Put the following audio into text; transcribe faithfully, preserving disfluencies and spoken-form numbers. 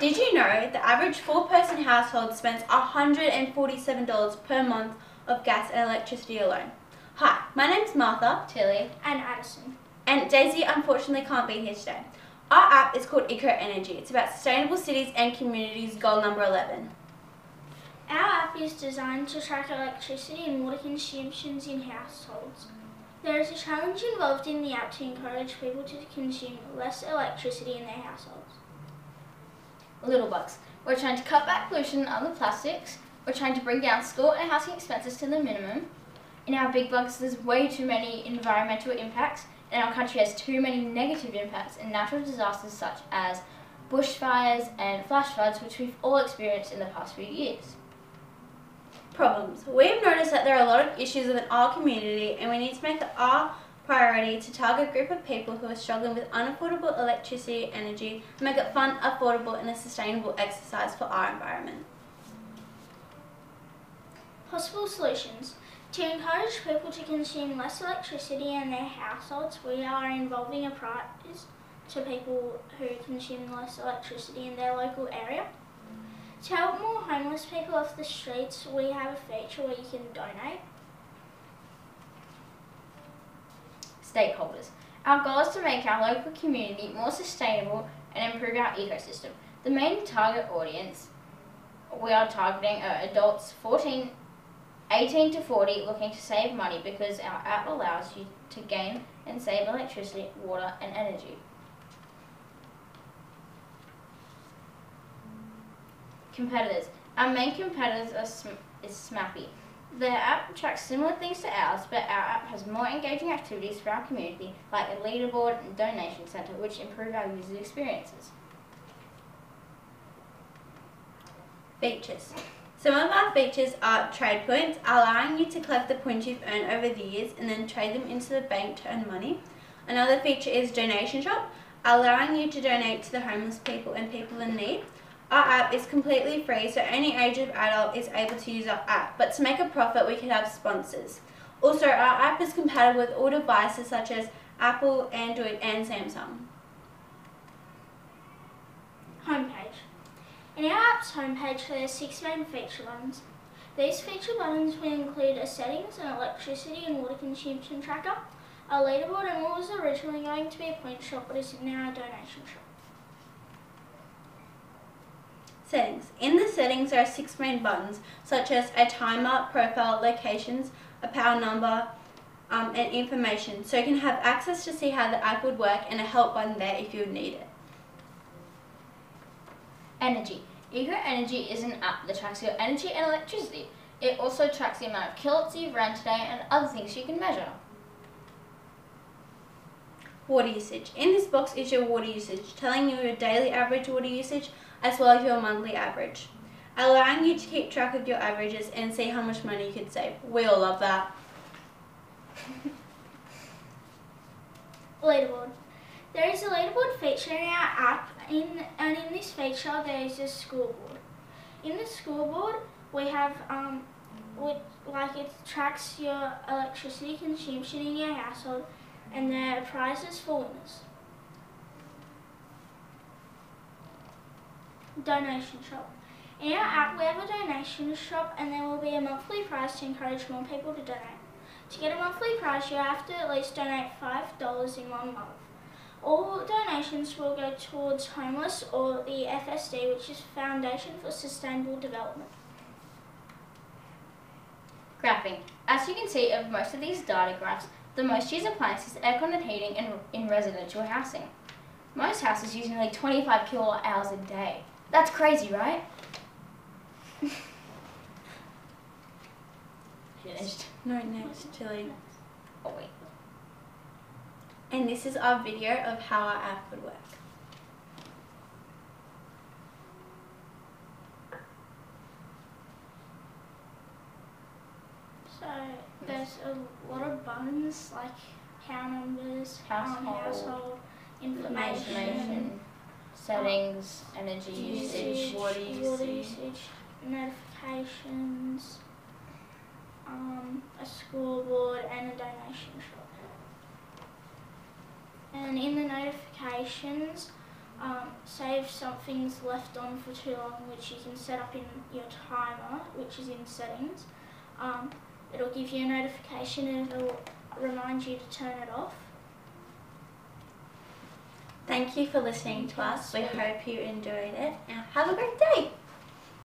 Did you know the average four-person household spends one hundred forty-seven dollars per month of gas and electricity alone? Hi, my name's Martha, Tilly, and Addison. And Daisy unfortunately can't be here today. Our app is called Eco Energy. It's about sustainable cities and communities, goal number eleven. Our app is designed to track electricity and water consumptions in households. There is a challenge involved in the app to encourage people to consume less electricity in their households. Little bugs. We're trying to cut back pollution and other plastics. We're trying to bring down school and housing expenses to the minimum. In our big bugs, there's way too many environmental impacts, and our country has too many negative impacts and natural disasters such as bushfires and flash floods, which we've all experienced in the past few years. Problems. We've noticed that there are a lot of issues within our community, and we need to make it our priority to target a group of people who are struggling with unaffordable electricity energy and make it fun, affordable and a sustainable exercise for our environment. Possible solutions. To encourage people to consume less electricity in their households, we are involving a prize to people who consume less electricity in their local area. To help more homeless people off the streets, we have a feature where you can donate. Stakeholders. Our goal is to make our local community more sustainable and improve our ecosystem. The main target audience we are targeting are adults eighteen to forty looking to save money, because our app allows you to gain and save electricity, water and energy. Competitors. Our main competitors are sm is Smappy. Their app tracks similar things to ours, but our app has more engaging activities for our community, like a leaderboard and donation centre, which improve our users' experiences. Features. Some of our features are trade points, allowing you to collect the points you've earned over the years and then trade them into the bank to earn money. Another feature is donation shop, allowing you to donate to the homeless people and people in need. Our app is completely free, so any age of adult is able to use our app, but to make a profit we can have sponsors. Also, our app is compatible with all devices such as Apple, Android and Samsung. Homepage. In our app's homepage there are six main feature buttons. These feature buttons will include a settings, an electricity and water consumption tracker, a leaderboard and what was originally going to be a point shop but is now a donation shop. Settings. In the settings there are six main buttons, such as a timer, profile, locations, a power number um, and information, so you can have access to see how the app would work, and a help button there if you need it. Energy. Eco Energy is an app that tracks your energy and electricity. It also tracks the amount of kilowatts you've ran today and other things you can measure. Water usage. In this box is your water usage, telling you your daily average water usage as well as your monthly average, allowing you to keep track of your averages and see how much money you could save. We all love that. Leaderboard. There is a leaderboard feature in our app, in, and in this feature there is a scoreboard. In the scoreboard we have, um, we, like it tracks your electricity consumption in your household, and there are prizes for winners. Donation shop. In our app we have a donation shop, and there will be a monthly prize to encourage more people to donate. To get a monthly prize you have to at least donate five dollars in one month. All donations will go towards homeless or the F S D, which is Foundation for Sustainable Development. Graphing. As you can see of most of these data graphs, the most used appliance is air con and heating in, in residential housing. Most houses use nearly twenty-five kilowatt hours a day. That's crazy, right? Finished. No, next, Tilly. Oh wait. And this is our video of how our app would work. So there's a lot of buttons like power numbers, household, household information, information, settings, um, energy usage, usage, water usage, notifications, um, a scoreboard and a donation shop. And in the notifications Um, say if something's left on for too long, which you can set up in your timer, which is in settings, um, it'll give you a notification and it'll remind you to turn it off. Thank you for listening to us. We hope you enjoyed it. Now have a great day.